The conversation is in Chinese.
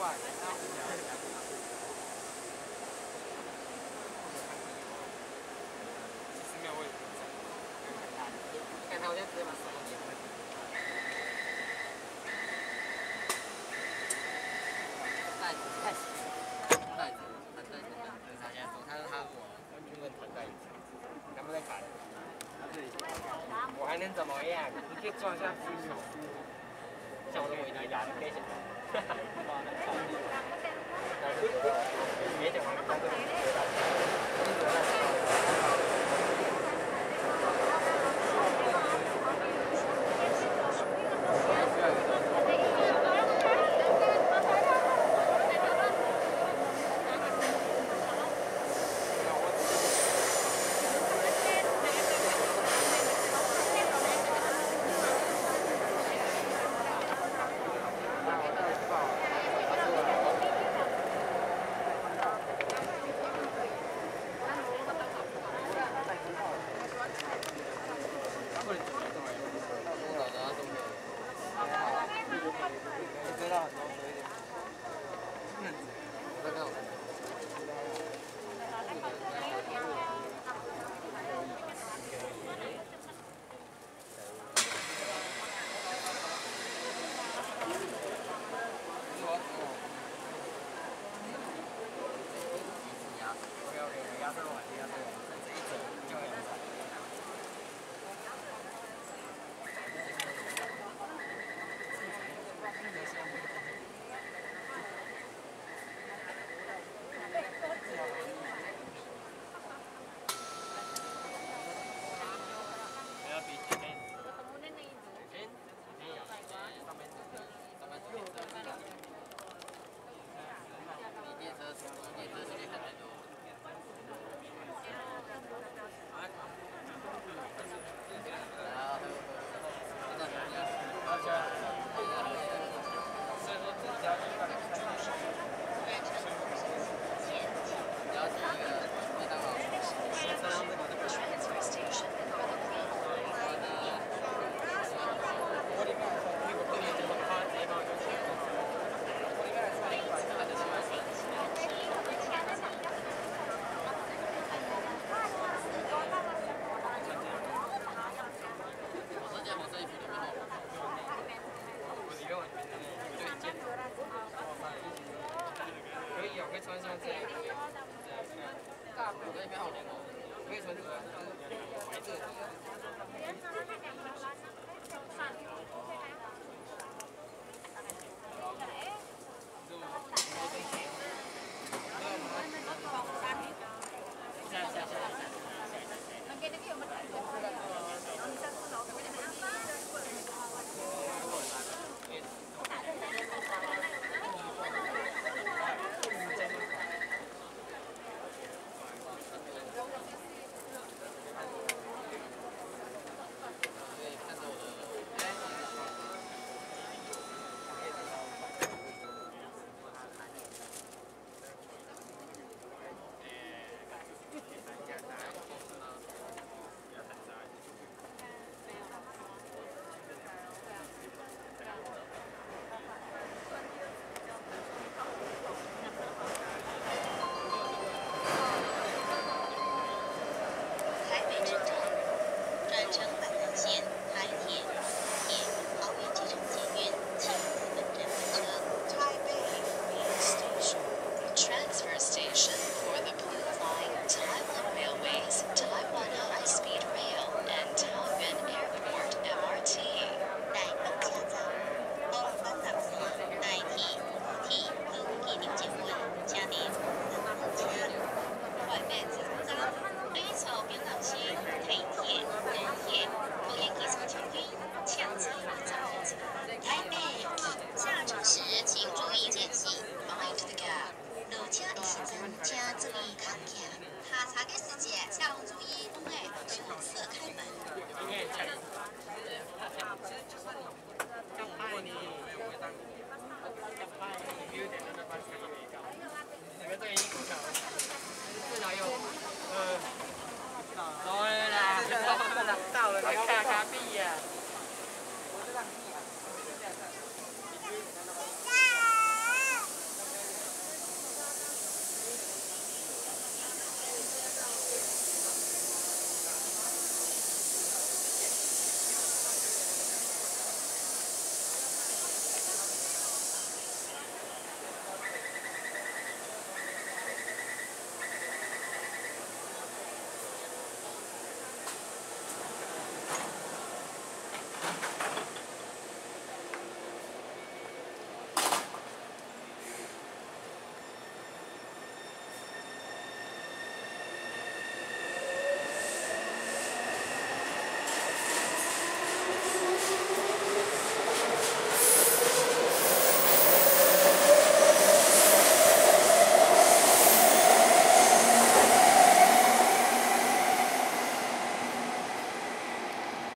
没有位置，看他，我现在直接把手机拿来。 我还能怎么样？你可以撞下扶手，像我的尾牙，你可以想象。别讲了，观众们知道。